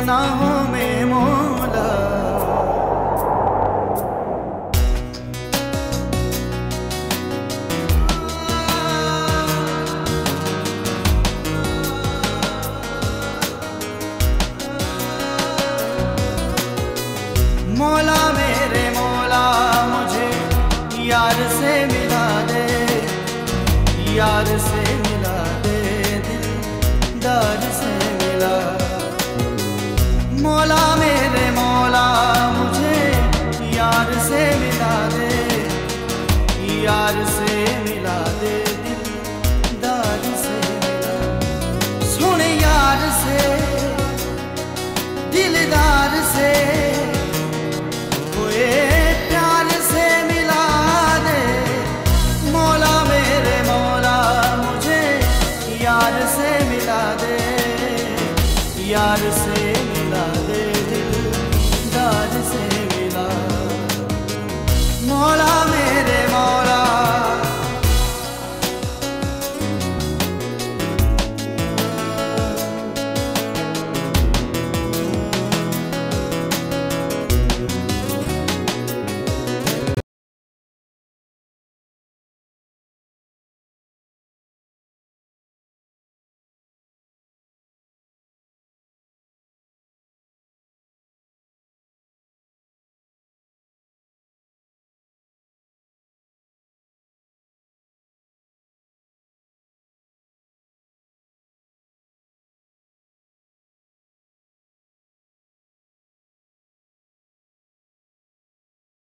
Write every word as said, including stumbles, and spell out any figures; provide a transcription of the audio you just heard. पनाहों में मौला। मौला मेरे मौला मुझे यार से मिला दे, यार से